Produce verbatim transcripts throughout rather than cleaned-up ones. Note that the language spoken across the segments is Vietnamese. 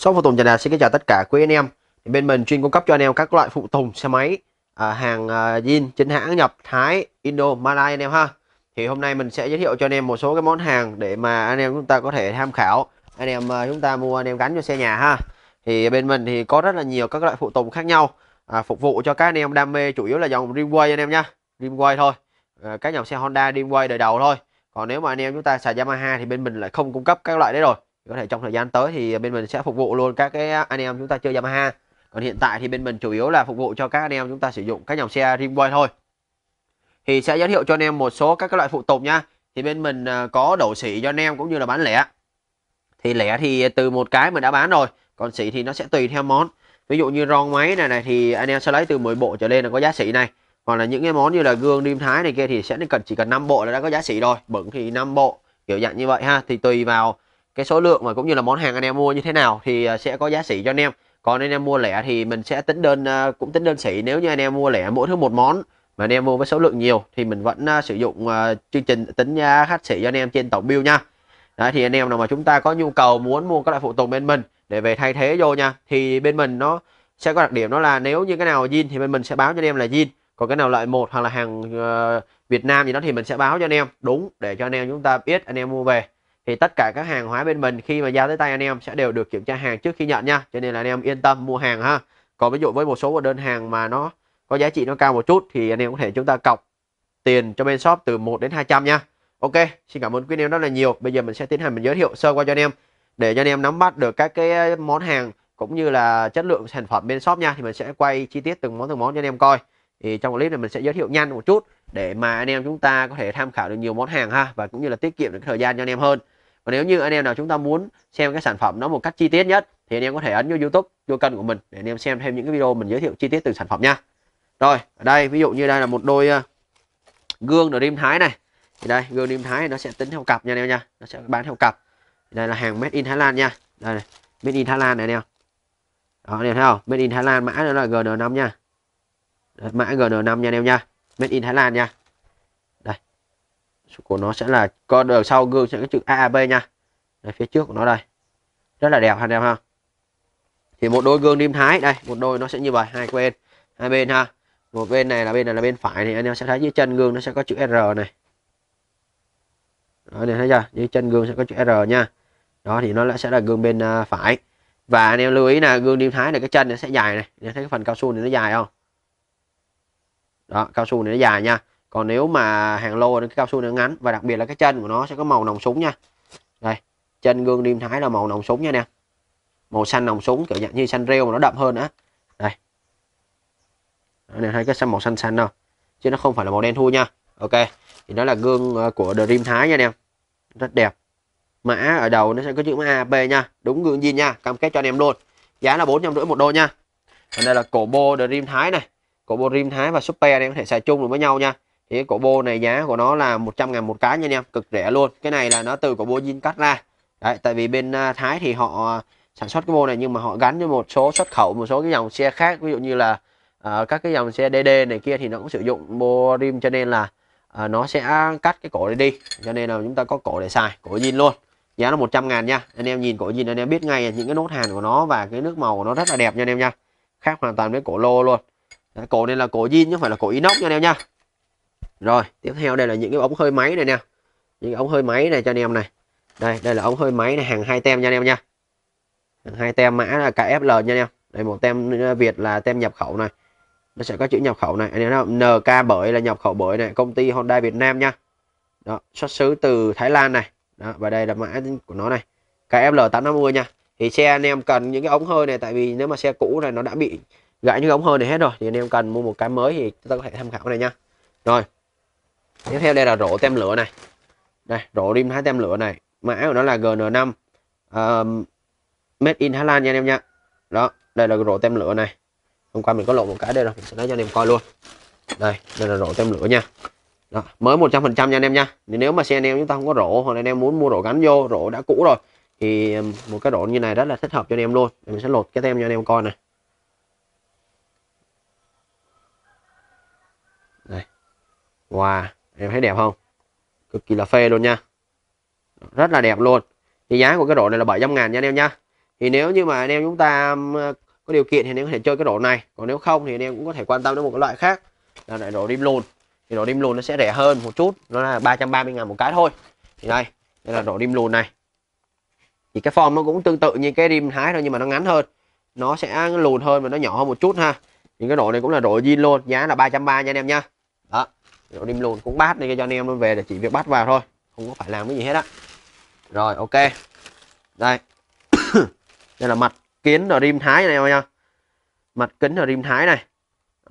Shop phụ tùng Trần Đạt xin kính chào tất cả quý anh em. Thì bên mình chuyên cung cấp cho anh em các loại phụ tùng xe máy, à, hàng à, zin chính hãng nhập Thái, Indo, Malay anh em ha. Thì hôm nay mình sẽ giới thiệu cho anh em một số cái món hàng để mà anh em chúng ta có thể tham khảo, anh em chúng ta mua anh em gắn cho xe nhà ha. Thì bên mình thì có rất là nhiều các loại phụ tùng khác nhau, à, phục vụ cho các anh em đam mê chủ yếu là dòng Dreamway anh em nhá, Dreamway thôi, à, các dòng xe Honda Dreamway đời đầu thôi. Còn nếu mà anh em chúng ta xài Yamaha thì bên mình lại không cung cấp các loại đấy rồi. Có thể trong thời gian tới thì bên mình sẽ phục vụ luôn các cái anh em chúng ta chơi Yamaha. Còn hiện tại thì bên mình chủ yếu là phục vụ cho các anh em chúng ta sử dụng các dòng xe Dreamway thôi. Thì sẽ giới thiệu cho anh em một số các cái loại phụ tùng nha. Thì bên mình có đổ xỉ cho anh em cũng như là bán lẻ. Thì lẻ thì từ một cái mình đã bán rồi, còn xỉ thì nó sẽ tùy theo món. Ví dụ như ron máy này này thì anh em sẽ lấy từ mười bộ trở lên là có giá xỉ này. Còn là những cái món như là gương đêm Thái này kia thì sẽ cần chỉ cần năm bộ là đã có giá xỉ rồi. Bẩn thì năm bộ, kiểu dạng như vậy ha. Thì tùy vào cái số lượng và cũng như là món hàng anh em mua như thế nào thì sẽ có giá xỉ cho anh em. Còn anh em mua lẻ thì mình sẽ tính đơn, cũng tính đơn xỉ. Nếu như anh em mua lẻ mỗi thứ một món mà anh em mua với số lượng nhiều thì mình vẫn sử dụng chương trình tính giá khách xỉ cho anh em trên tổng bill nha. Đấy, thì anh em nào mà chúng ta có nhu cầu muốn mua các loại phụ tùng bên mình để về thay thế vô nha, thì bên mình nó sẽ có đặc điểm đó là nếu như cái nào zin thì bên mình sẽ báo cho anh em là zin. Còn cái nào loại một hoặc là hàng Việt Nam gì đó thì mình sẽ báo cho anh em đúng để cho anh em chúng ta biết anh em mua về. Thì tất cả các hàng hóa bên mình khi mà giao tới tay anh em sẽ đều được kiểm tra hàng trước khi nhận nha, cho nên là anh em yên tâm mua hàng ha. Còn ví dụ với một số đơn hàng mà nó có giá trị nó cao một chút thì anh em có thể chúng ta cọc tiền cho bên shop từ một đến hai trăm nha. Ok, xin cảm ơn quý anh em rất là nhiều. Bây giờ mình sẽ tiến hành mình giới thiệu sơ qua cho anh em để cho anh em nắm bắt được các cái món hàng cũng như là chất lượng sản phẩm bên shop nha. Thì mình sẽ quay chi tiết từng món từng món cho anh em coi. Thì trong clip này mình sẽ giới thiệu nhanh một chút để mà anh em chúng ta có thể tham khảo được nhiều món hàng ha, và cũng như là tiết kiệm được cái thời gian cho anh em hơn. Còn nếu như anh em nào chúng ta muốn xem cái sản phẩm nó một cách chi tiết nhất thì anh em có thể ấn vô YouTube, vô kênh của mình để anh em xem thêm những cái video mình giới thiệu chi tiết từ sản phẩm nha. Rồi, ở đây ví dụ như đây là một đôi uh, gương Dream Thái này. Thì đây, gương Dream Thái nó sẽ tính theo cặp nha anh em nha, nó sẽ bán theo cặp. Đây là hàng Made in Thái Lan nha. Đây này, Made in Thái Lan này anh em. Đó anh em thấy không? Made in Thái Lan mã nó là G N năm nha. Đấy, mã G N năm nha anh em nha. Made in Thái Lan nha. Đây. Của nó sẽ là con đầu sau gương sẽ có chữ A A B nha. Đây, phía trước của nó đây. Rất là đẹp ha anh em ha. Thì một đôi gương Dream Thái đây, một đôi nó sẽ như vậy, hai bên, hai bên ha. Một bên này là bên này là bên phải thì anh em sẽ thấy dưới chân gương nó sẽ có chữ R này. Đó, để thấy chưa? Dưới chân gương sẽ có chữ R nha. Đó thì nó sẽ là gương bên uh, phải. Và anh em lưu ý là gương Dream Thái này cái chân nó sẽ dài này, anh em thấy cái phần cao su này nó dài không? Đó, cao su này nó dài nha. Còn nếu mà hàng lô thì cái cao su nó ngắn, và đặc biệt là cái chân của nó sẽ có màu nòng súng nha. Đây, chân gương Dream Thái là màu nòng súng nha nè. Màu xanh nòng súng kiểu dạng như xanh rêu mà nó đậm hơn nữa. Đây. Anh em thấy cái màu xanh xanh đâu, chứ nó không phải là màu đen thui nha. Ok, thì đó là gương của Dream Thái nha anh em, rất đẹp. Mã ở đầu nó sẽ có chữ mã A B nha, đúng gương zin nha, cam kết cho anh em luôn. Giá là bốn trăm rưỡi một đôi nha. Còn đây là cổ bô Dream Thái này, cổ bô Dream Thái và Super anh em có thể xài chung được với nhau nha. Thì cái cổ bô này giá của nó là một trăm ngàn một cái nha anh em, cực rẻ luôn. Cái này là nó từ cổ bô zin cắt ra. Đấy, tại vì bên Thái thì họ sản xuất cái bô này nhưng mà họ gắn với một số xuất khẩu một số cái dòng xe khác, ví dụ như là À, các cái dòng xe D D này kia thì nó cũng sử dụng bô rim, cho nên là à, nó sẽ cắt cái cổ này đi, cho nên là chúng ta có cổ để xài, cổ zin luôn. Giá nó một trăm ngàn nha. Anh em nhìn cổ zin anh em biết ngay những cái nốt hàn của nó và cái nước màu của nó rất là đẹp nha anh em nha. Khác hoàn toàn với cổ lô luôn. Đấy, cổ này là cổ zin chứ không phải là cổ inox nha anh em nha. Rồi, tiếp theo đây là những cái ống hơi máy này nè. Những cái ống hơi máy này cho anh em này. Đây, đây là ống hơi máy này, hàng hai tem nha anh em nha. Hàng hai tem mã là K F L nha anh em. Đây một tem Việt là tem nhập khẩu này. Nó sẽ có chữ nhập khẩu này, anh em thấy không? N K bởi là nhập khẩu bởi này, công ty Honda Việt Nam nha. Đó, xuất xứ từ Thái Lan này. Đó, và đây là mã của nó này, K F L tám năm mươi nha. Thì xe anh em cần những cái ống hơi này, tại vì nếu mà xe cũ này nó đã bị gãy những ống hơi này hết rồi, thì anh em cần mua một cái mới thì chúng ta có thể tham khảo này nha. Rồi, tiếp theo đây là rổ tem lửa này. Đây, rổ rim Thái tem lửa này, mã của nó là G N năm, uh, Made in Thái Lan nha anh em nha. Đó, đây là rổ tem lửa này. Hôm qua mình có lộ một cái đây rồi, mình sẽ lấy cho anh em coi luôn. Đây, đây là rổ tem lửa nha. Đó, mới một trăm phần trăm nha anh em nha. Nếu mà xe anh em chúng ta không có rổ hoặc là anh em muốn mua rổ gắn vô, rổ đã cũ rồi, thì một cái rổ như này rất là thích hợp cho anh em luôn. Mình sẽ lột cái tem cho anh em coi này. Đây. Wow, em thấy đẹp không? Cực kỳ là phê luôn nha. Rất là đẹp luôn. Thì giá của cái rổ này là bảy trăm ngàn nha anh em nha. Thì nếu như mà anh em chúng ta có điều kiện thì anh em có thể chơi cái rổ này, còn nếu không thì anh em cũng có thể quan tâm đến một cái loại khác là loại rổ rim lùn. Thì rổ rim lùn nó sẽ rẻ hơn một chút, nó là ba trăm ba mươi ngàn một cái thôi. Thì đây, đây là rổ rim lùn này. Thì cái form nó cũng tương tự như cái rim thái thôi nhưng mà nó ngắn hơn, nó sẽ lùn hơn và nó nhỏ hơn một chút ha. Thì cái rổ này cũng là rổ zin luôn, giá là ba trăm ba mươi nha anh em nha. Đó, rổ rim lùn cũng bát đi cho anh em luôn, về để chỉ việc bắt vào thôi, không có phải làm cái gì hết á. Rồi ok. Đây. Đây là mặt kính ở rim thái này em nha. Mặt kính ở rim thái này.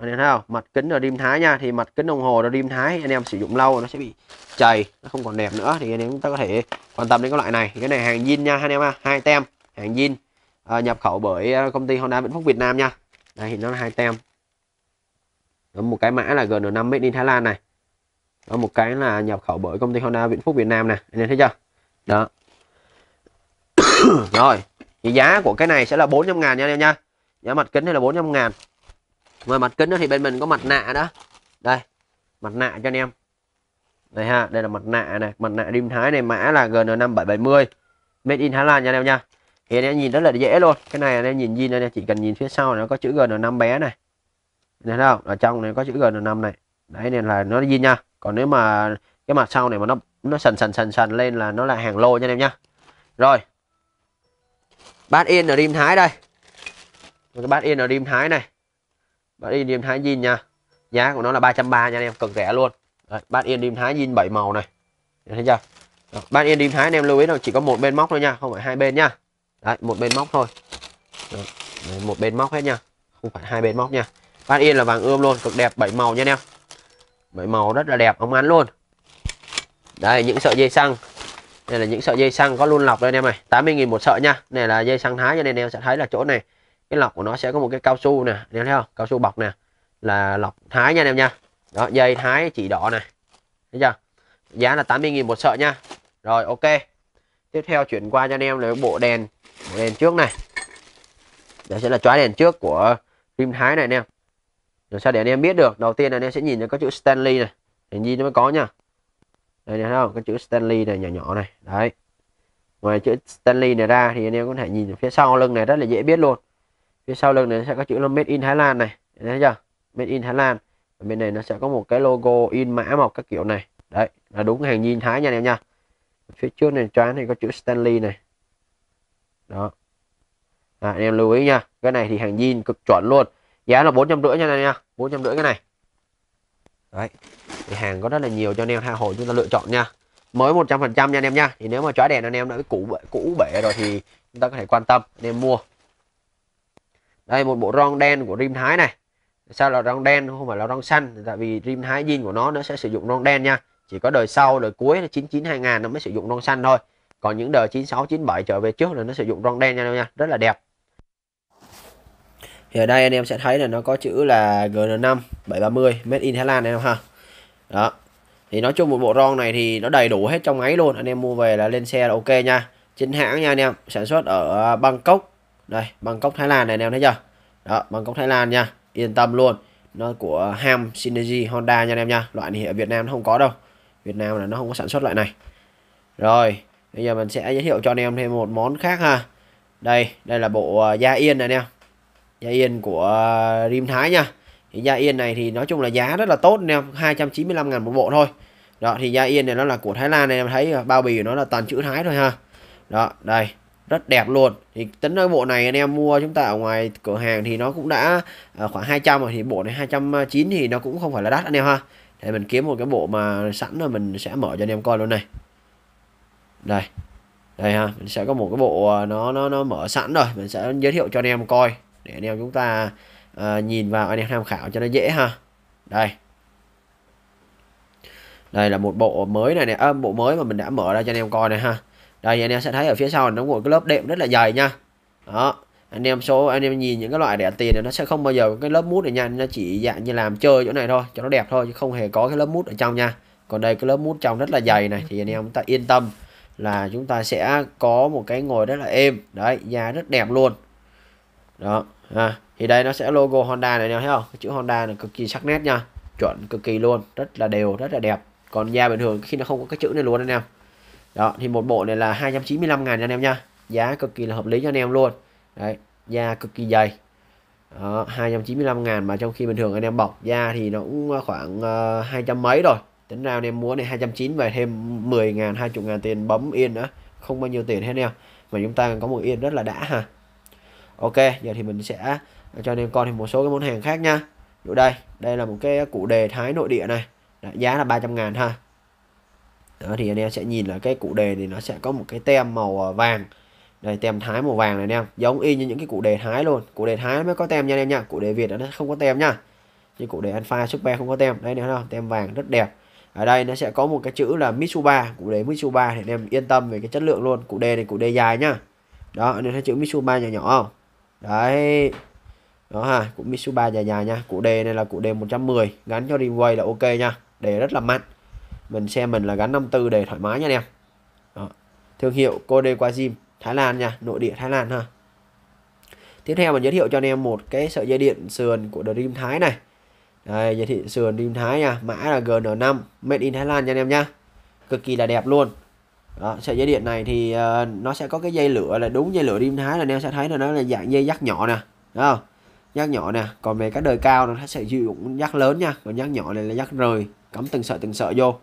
Anh em thấy không? Mặt kính ở rim thái nha. Thì mặt kính đồng hồ ở rim thái anh em sử dụng lâu nó sẽ bị chày, nó không còn đẹp nữa, thì anh em chúng ta có thể quan tâm đến cái loại này. Thì cái này hàng zin nha anh em ha, hai tem, hàng zin à, nhập khẩu bởi công ty Honda Vĩnh Phúc Việt Nam nha. Đây thì nó là hai tem. Đó, một cái mã là G N năm made in Thái Lan này. Đó, một cái là nhập khẩu bởi công ty Honda Vĩnh Phúc Việt Nam này. Anh em thấy chưa? Đó. Rồi. Thì giá của cái này sẽ là bốn trăm ngàn nha anh em nha. Giá mặt kính này là bốn trăm ngàn. Ngoài mặt kính đó thì bên mình có mặt nạ đó. Đây, mặt nạ cho anh em. Đây ha, đây là mặt nạ này, mặt nạ rim thái này, mã là G N năm bảy bảy không. Made in Thái Lan nha anh em nha. Thì anh em nhìn rất là dễ luôn. Cái này anh em nhìn zin này, chỉ cần nhìn phía sau này, nó có chữ G N năm bé này. Này thấy không? Ở trong này có chữ G N năm này. Đấy nên là nó zin nha. Còn nếu mà cái mặt sau này mà nó nó sần sần sần sần lên là nó là hàng lô nha anh em nha. Rồi. Bát in ở rim thái đây. Cái bát in ở rim thái này. Bát in rim thái zin nha. Giá của nó là ba trăm ba mươi nha anh em, cực rẻ luôn. Đấy, bát in rim thái zin bảy màu này. Thấy chưa? Đó, bát in rim thái anh em lưu ý là chỉ có một bên móc thôi nha, không phải hai bên nha. Đấy, một bên móc thôi. Đó, đấy, một bên móc hết nha, không phải hai bên móc nha. Bát in là vàng ươm luôn, cực đẹp, bảy màu nha anh em. bảy màu rất là đẹp, óng ánh luôn. Đây, những sợi dây xăng. Đây là những sợi dây xăng có luôn lọc đây anh em này, tám mươi nghìn một sợi nha. Này là dây xăng Thái cho nên em sẽ thấy là chỗ này cái lọc của nó sẽ có một cái cao su nè, em thấy không? Cao su bọc nè, là lọc Thái nha anh em nha. Đó, dây Thái chỉ đỏ này. Thấy chưa? Giá là tám mươi nghìn một sợi nha. Rồi ok. Tiếp theo chuyển qua cho anh em là bộ đèn, bộ đèn trước này. Đó sẽ là chói đèn trước của rim Thái này anh em. Rồi sao để anh em biết được? Đầu tiên là anh em sẽ nhìn thấy có chữ Stanley này, hình như nó mới có nha. Đây này, thấy không? Cái chữ Stanley này nhỏ nhỏ này. Đấy. Ngoài chữ Stanley này ra thì anh em có thể nhìn phía sau lưng này rất là dễ biết luôn. Phía sau lưng này sẽ có chữ là Made in Thái Lan này. Đấy, thấy chưa? Made in Thái Lan. Ở bên này nó sẽ có một cái logo in mã mọc các kiểu này. Đấy, là đúng hàng zin Thái nha anh em nha. Phía trước này trán này có chữ Stanley này. Đó. À, anh em lưu ý nha. Cái này thì hàng zin cực chuẩn luôn. Giá là bốn trăm rưỡi nha anh em nha. bốn trăm rưỡi cái này. Đấy. Thì hàng có rất là nhiều cho anh em tha hồ chúng ta lựa chọn nha. Mới một trăm phần trăm nha anh em nha. Thì nếu mà chói đèn anh em đã cũ cũ bể rồi thì chúng ta có thể quan tâm anh em mua. Đây một bộ ron đen của rim Thái này. Sao là ron đen không phải là ron xanh? Tại vì rim Thái zin của nó nó sẽ sử dụng ron đen nha. Chỉ có đời sau, đời cuối là chín chín hai ngàn nó mới sử dụng ron xanh thôi. Còn những đời chín sáu chín bảy trở về trước là nó sử dụng ron đen nha anh em nha, rất là đẹp. Thì ở đây anh em sẽ thấy là nó có chữ là G N năm bảy ba không Made in Thái Lan này em ha. Đó. Thì nói chung một bộ ron này thì nó đầy đủ hết trong ấy luôn. Anh em mua về là lên xe là ok nha. Chính hãng nha anh em, sản xuất ở Bangkok. Đây, Bangkok Thái Lan này anh em thấy chưa? Đó, Bangkok Thái Lan nha, yên tâm luôn. Nó của Ham Synergy Honda nha anh em nha. Loại này ở Việt Nam nó không có đâu. Việt Nam là nó không có sản xuất loại này. Rồi, bây giờ mình sẽ giới thiệu cho anh em thêm một món khác ha. Đây, đây là bộ da yên này anh em. Da yên của rim Thái nha. Thì da yên này thì nói chung là giá rất là tốt anh em, hai trăm chín mươi lăm ngàn một bộ thôi. Đó thì da yên này nó là của Thái Lan này em thấy bao bì của nó là toàn chữ Thái thôi ha. Đó, đây, rất đẹp luôn. Thì tính cái bộ này anh em mua chúng ta ở ngoài cửa hàng thì nó cũng đã khoảng hai trăm rồi, thì bộ này hai trăm chín mươi thì nó cũng không phải là đắt anh em ha. Để mình kiếm một cái bộ mà sẵn rồi mình sẽ mở cho anh em coi luôn này. Đây. Đây ha, mình sẽ có một cái bộ nó nó nó mở sẵn rồi, mình sẽ giới thiệu cho anh em coi để anh em chúng ta à, nhìn vào anh em tham khảo cho nó dễ ha. Đây. Đây là một bộ mới này nè, à, bộ mới mà mình đã mở ra cho anh em coi này ha. Đây anh em sẽ thấy ở phía sau nó có một cái lớp đệm rất là dày nha. Đó, anh em số anh em nhìn những cái loại rẻ tiền này nó sẽ không bao giờ có cái lớp mút này nha, nó chỉ dạng như làm chơi chỗ này thôi cho nó đẹp thôi chứ không hề có cái lớp mút ở trong nha. Còn đây cái lớp mút trong rất là dày này thì anh em chúng ta yên tâm là chúng ta sẽ có một cái ngồi rất là êm. Đấy, da rất đẹp luôn. Đó. À, thì đây nó sẽ logo Honda này nè, thấy không? Cái chữ Honda là cực kỳ sắc nét nha, chuẩn cực kỳ luôn, rất là đều, rất là đẹp. Còn da bình thường khi nó không có cái chữ này luôn anh em. Đó thì một bộ này là hai trăm chín mươi lăm ngàn anh em nha. giá cực kỳ là hợp lý cho anh em luôn đấy, da cực kỳ dày. Đó, hai trăm chín mươi lăm ngàn mà trong khi bình thường anh em bọc da thì nó cũng khoảng uh, hai trăm mấy rồi. Tính ra anh em mua này hai trăm chín mươi về thêm mười ngàn, hai mươi ngàn tiền bấm yên nữa, không bao nhiêu tiền hết em, mà chúng ta có một yên rất là đã ha. Ok, giờ thì mình sẽ cho anh em coi thêm một số cái món hàng khác nha. Ở đây, đây là một cái cụ đề Thái nội địa này. Đó, giá là ba trăm ngàn ha. Đó, thì anh em sẽ nhìn là cái cụ đề thì nó sẽ có một cái tem màu vàng. Đây, tem Thái màu vàng này anh em, giống y như những cái cụ đề Thái luôn. Cụ đề Thái mới có tem nha anh em nha, cụ đề Việt nó không có tem nha. Chứ cụ đề Alpha Super không có tem. Đây nè, tem vàng rất đẹp. Ở đây nó sẽ có một cái chữ là Mitsuba, cụ đề Mitsuba thì anh em yên tâm về cái chất lượng luôn. Cụ đề này cụ đề dài nhá. Đó, anh em thấy chữ Mitsuba nhỏ nhỏ không? Đấy. Đó ha, cụ Mitsuba dài dài nha. Cụ đề này là cụ đề một trăm mười, gắn cho Dreamway là ok nha. Đề rất là mạnh. Mình xe mình là gắn năm mươi tư đề thoải mái nha anh em. Đó. Thương hiệu Kodewajim Thái Lan nha, nội địa Thái Lan ha. Tiếp theo mình giới thiệu cho anh em một cái sợi dây điện sườn của Dream Thái này. Đây, giới thiệu sườn Dream Thái nha, mã là G N năm, made in Thái Lan nha anh em nha. Cực kỳ là đẹp luôn. Đó, sợi dây điện này thì uh, nó sẽ có cái dây lửa là đúng dây lửa Dream Thái là anh em sẽ thấy là nó là dạng dây dắt nhỏ nè, đúng không? Dắt nhỏ nè, còn về các đời cao nó sẽ sử dụng dắt lớn nha, còn dắt nhỏ này là dắt rời, cắm từng sợi từng sợi vô.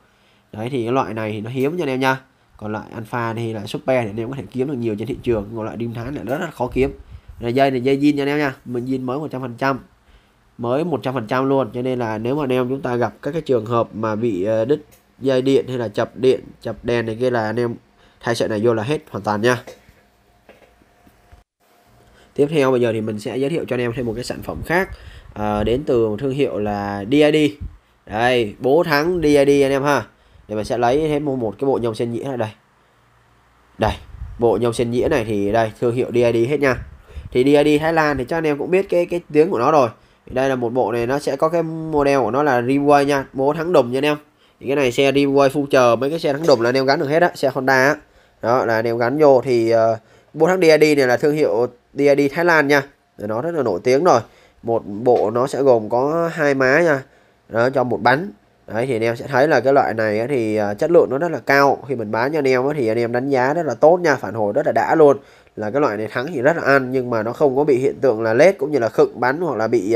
Đấy thì cái loại này thì nó hiếm nha anh em nha. Còn lại Alpha thì là Super để anh em có thể kiếm được nhiều trên thị trường, còn loại Dream Thái là rất là khó kiếm. Này dây này dây zin nha anh em nha, mình zin mới một trăm phần trăm. Mới một trăm phần trăm luôn, cho nên là nếu mà anh em chúng ta gặp các cái trường hợp mà bị đứt dây điện hay là chập điện, chập đèn này kia là anh em thay sợi này vô là hết hoàn toàn nha. Tiếp theo bây giờ thì mình sẽ giới thiệu cho anh em thêm một cái sản phẩm khác à, đến từ một thương hiệu là D I D. Đây, bố thắng D I D anh em ha. Để mình sẽ lấy hết một cái bộ nhông sen nhĩa này đây. Đây, bộ nhông sen nhĩa này thì đây thương hiệu D I D hết nha. Thì D I D Thái Lan thì cho anh em cũng biết cái cái tiếng của nó rồi. Đây là một bộ này, nó sẽ có cái model của nó là Dreamway nha, bố thắng đùng nha anh em. Thì cái này xe Dreamway full chờ, mấy cái xe thắng đùng là anh em gắn được hết á, xe Honda á. Đó là anh em gắn vô thì uh, bố thắng D I D này là thương hiệu D I D Thái Lan nha. Rồi nó rất là nổi tiếng rồi. Một bộ nó sẽ gồm có hai má nha. Đó, cho một bánh. Đấy thì anh em sẽ thấy là cái loại này thì chất lượng nó rất là cao. Khi mình bán cho anh em thì anh em đánh giá rất là tốt nha, phản hồi rất là đã luôn. Là cái loại này thắng thì rất là ăn, nhưng mà nó không có bị hiện tượng là lết cũng như là khựng bắn hoặc là bị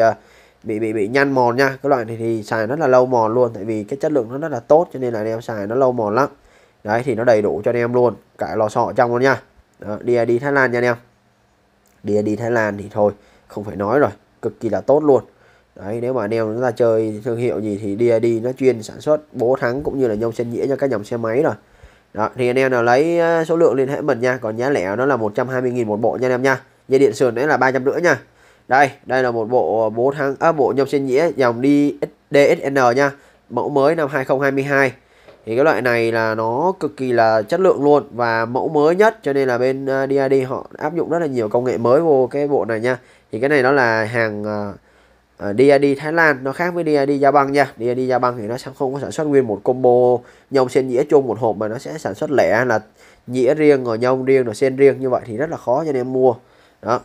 bị bị bị nhăn mòn nha. Cái loại này thì xài rất là lâu mòn luôn, tại vì cái chất lượng nó rất là tốt cho nên là anh em xài nó lâu mòn lắm. Đấy thì nó đầy đủ cho anh em luôn, cả lò xo trong luôn nha. Đó, D I D Thái Lan nha anh em. D I D Thái Lan thì thôi không phải nói rồi, cực kỳ là tốt luôn. Đấy, nếu mà anh em chúng ta chơi thương hiệu gì thì D I D nó chuyên sản xuất bố thắng cũng như là nhông sen nhĩa cho các dòng xe máy rồi. Đó, thì anh em nào lấy số lượng liên hệ mình nha, còn giá lẻ nó là một trăm hai mươi nghìn một bộ nha anh em nha. Dây điện sườn đấy là ba trăm rưỡi nha. Đây, đây là một bộ bố thắng à, bộ nhông sen nhĩa dòng D X N nha, mẫu mới năm hai không hai hai. Thì cái loại này là nó cực kỳ là chất lượng luôn và mẫu mới nhất, cho nên là bên D I D họ áp dụng rất là nhiều công nghệ mới vô cái bộ này nha. Thì cái này nó là hàng Uh, D I D Thái Lan, nó khác với D I D Gia Băng nha. D I D Gia Băng thì nó sẽ không có sản xuất nguyên một combo nhông sen nhĩa chung một hộp, mà nó sẽ sản xuất lẻ là nhĩa riêng rồi nhông riêng rồi sen riêng, như vậy thì rất là khó cho anh em mua. Đó.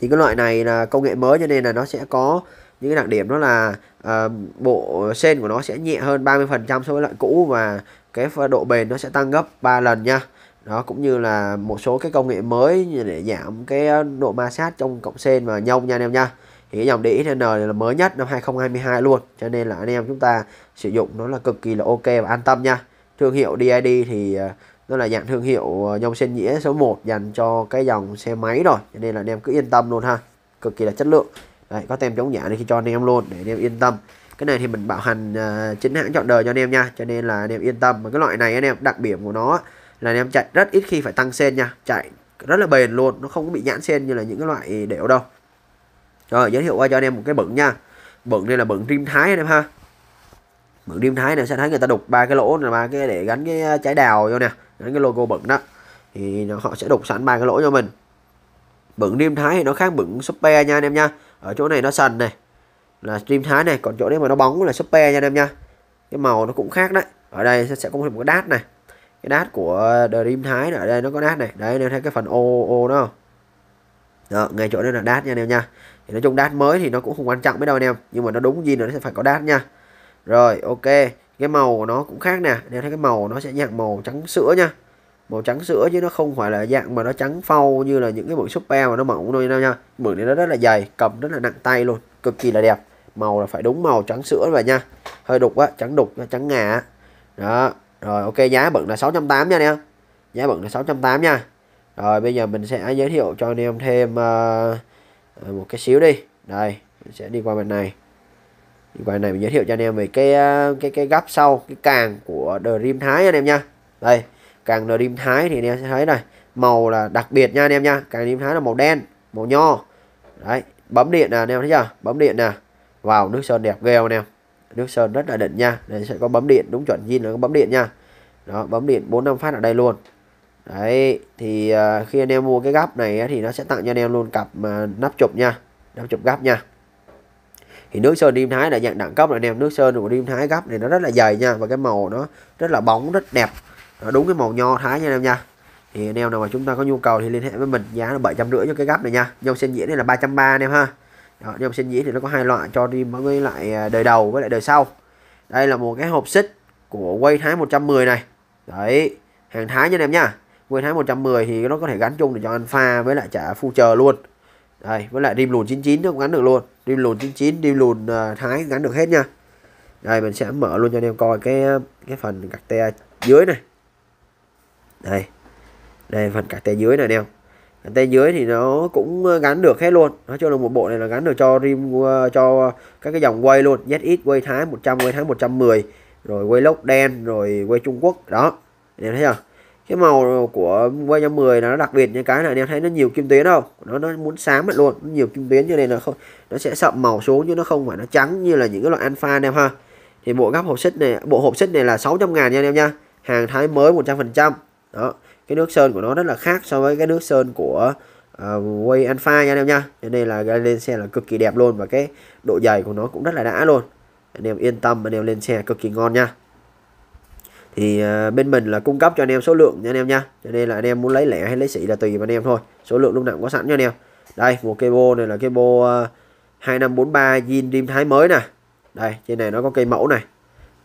Thì cái loại này là công nghệ mới cho nên là nó sẽ có những cái đặc điểm, đó là uh, bộ sen của nó sẽ nhẹ hơn ba mươi phần trăm so với loại cũ và cái độ bền nó sẽ tăng gấp ba lần nha. Đó, cũng như là một số cái công nghệ mới để giảm cái độ ma sát trong cọng sen và nhông nha anh em nha. Thì cái dòng D X N này là mới nhất năm hai không hai hai luôn, cho nên là anh em chúng ta sử dụng nó là cực kỳ là ok và an tâm nha. Thương hiệu D I D thì nó là dạng thương hiệu nhông sen nhĩa số một dành cho cái dòng xe máy rồi, cho nên là anh em cứ yên tâm luôn ha, cực kỳ là chất lượng. Đấy, có tem chống giả này khi cho anh em luôn để anh em yên tâm. Cái này thì mình bảo hành chính hãng trọn đời cho anh em nha, cho nên là anh em yên tâm. Mà cái loại này anh em đặc điểm của nó là anh em chạy rất ít khi phải tăng sen nha, chạy rất là bền luôn, nó không có bị nhãn sen như là những cái loại đểu đâu. Rồi, giới thiệu qua cho anh em một cái bựng nha. Bựng đây là bựng Dream Thái anh em ha. Bựng Dream Thái này sẽ thấy người ta đục ba cái lỗ là ba cái để gắn cái trái đào vô nè, gắn cái logo bựng đó. Thì họ sẽ đục sẵn ba cái lỗ cho mình. Bựng Dream Thái thì nó khác bựng Super nha anh em nha. Ở chỗ này nó sần này là Dream Thái này, còn chỗ đấy mà nó bóng là Super nha anh em nha. Cái màu nó cũng khác đấy. Ở đây sẽ có một cái đát này. Cái đát của Dream Thái ở đây nó có đát này. Đấy, nên thấy cái phần ô ô đó không? Đó, ngay chỗ đây là đát nha anh em nha. Thì nói chung đát mới thì nó cũng không quan trọng biết đâu anh em, nhưng mà nó đúng gì nữa nó sẽ phải có đát nha. Rồi ok, cái màu của nó cũng khác nè, anh em thấy cái màu nó sẽ dạng màu trắng sữa nha. màu trắng sữa, chứ nó không phải là dạng mà nó trắng phau như là những cái mực super mà nó mỏng thôi nha. Mực này nó rất là dày, cầm rất là nặng tay luôn, cực kỳ là đẹp. Màu là phải đúng màu trắng sữa vậy nha, hơi đục á, trắng đục, trắng ngà đó. Rồi ok, giá bận là sáu trăm tám mươi nha anh em, giá bận là sáu trăm tám mươi nha. Rồi bây giờ mình sẽ giới thiệu cho anh em thêm uh, một cái xíu đi. Đây, mình sẽ đi qua bên này. Đi qua bên này mình giới thiệu cho anh em về cái cái cái gấp sau, cái càng của Dream Thái anh em nha. Đây, càng Dream Thái thì anh em sẽ thấy này, màu là đặc biệt nha anh em nha. Càng Dream Thái là màu đen, màu nho. Đấy, bấm điện nè anh em thấy chưa? Bấm điện nè. Vào wow, nước sơn đẹp ghê anh em. Nước sơn rất là đỉnh nha. Đây sẽ có bấm điện đúng chuẩn zin là có bấm điện nha. Đó, bấm điện bốn năm phát ở đây luôn. Đấy, thì uh, khi anh em mua cái gắp này thì nó sẽ tặng cho anh em luôn cặp mà uh, nắp chụp nha, nắp chụp gắp nha. Thì nước sơn Dream Thái là dạng đẳng cấp rồi anh em, nước sơn của Dream Thái gắp này nó rất là dày nha, và cái màu nó rất là bóng, rất đẹp. Nó đúng cái màu nho Thái nha anh em nha. Thì anh em nào mà chúng ta có nhu cầu thì liên hệ với mình, giá là bảy trăm rưỡi cho cái gắp này nha. Nhông sen dĩa này là ba trăm ba mươi anh em ha. Đó, nhông sen dĩa thì nó có hai loại cho đi với lại đời đầu với lại đời sau. Đây là một cái hộp xích của quay Thái một trăm mười này. Đấy, hàng Thái nha anh em nha. Quay Thái một trăm mười thì nó có thể gắn chung để cho Alpha với lại trả future luôn. Đây, với lại rim lùn chín chín nó cũng gắn được luôn. Rim lùn chín chín, rim lùn uh, Thái gắn được hết nha. Đây mình sẽ mở luôn cho anh em coi cái cái phần cạc te dưới này. Đây. Đây phần cạc te dưới này anh em. Cạc te dưới thì nó cũng gắn được hết luôn. Nói chung là một bộ này là gắn được cho rim uh, cho các cái dòng quay luôn, Z X quay Thái một trăm, quay Thái một trăm mười, rồi quay lốc đen, rồi quay Trung Quốc đó. Anh em thấy không? Cái màu của quay một trăm mười là nó đặc biệt, những cái này anh em thấy nó nhiều kim tuyến đâu, nó nó muốn xám hết luôn, nó nhiều kim tuyến cho nên là không, nó sẽ sậm màu xuống chứ nó không phải nó trắng như là những cái loại Alpha anh em ha. Thì bộ gắp hộp xích này, bộ hộp xích này là sáu trăm ngàn nha anh em nha, hàng Thái mới một trăm phần trăm. Đó, cái nước sơn của nó rất là khác so với cái nước sơn của uh, quay Alpha nha anh em nha, cho nên là lên xe là cực kỳ đẹp luôn, và cái độ dày của nó cũng rất là đã luôn. Anh em yên tâm, anh em lên xe cực kỳ ngon nha. Thì bên mình là cung cấp cho anh em số lượng nha anh em nha, cho nên là anh em muốn lấy lẻ hay lấy xỉ là tùy vào anh em thôi, số lượng lúc nào cũng có sẵn nha anh em. Đây một cây bô này là cây bô hai năm bốn ba zin Dream Thái mới nè. Đây trên này nó có cây mẫu này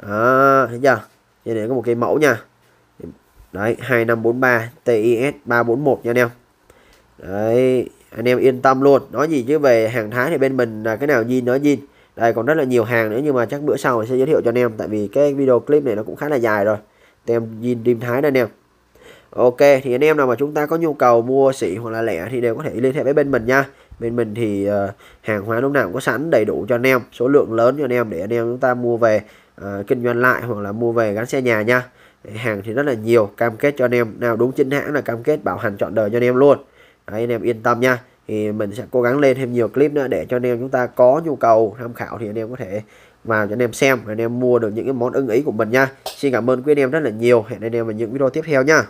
đó, thấy chưa, trên này có một cây mẫu nha. Đấy hai năm bốn ba T I S ba bốn một nha anh em. Đấy anh em yên tâm luôn, nói gì chứ về hàng Thái thì bên mình là cái nào zin nó zin. Đây còn rất là nhiều hàng nữa nhưng mà chắc bữa sau mình sẽ giới thiệu cho anh em, tại vì cái video clip này nó cũng khá là dài rồi. Tem zin Dream Thái đây anh em. Ok thì anh em nào mà chúng ta có nhu cầu mua xỉ hoặc là lẻ thì đều có thể liên hệ với bên mình nha. Bên mình thì uh, hàng hóa lúc nào cũng có sẵn đầy đủ cho anh em, số lượng lớn cho anh em để anh em chúng ta mua về uh, kinh doanh lại hoặc là mua về gắn xe nhà nha. Hàng thì rất là nhiều, cam kết cho anh em, nào đúng chính hãng là cam kết bảo hành trọn đời cho anh em luôn. Đấy, anh em yên tâm nha. Thì mình sẽ cố gắng lên thêm nhiều clip nữa để cho anh em chúng ta có nhu cầu tham khảo thì anh em có thể vào cho anh em xem, anh em mua được những cái món ưng ý của mình nha. Xin cảm ơn quý anh em rất là nhiều. Hẹn anh em vào những video tiếp theo nha.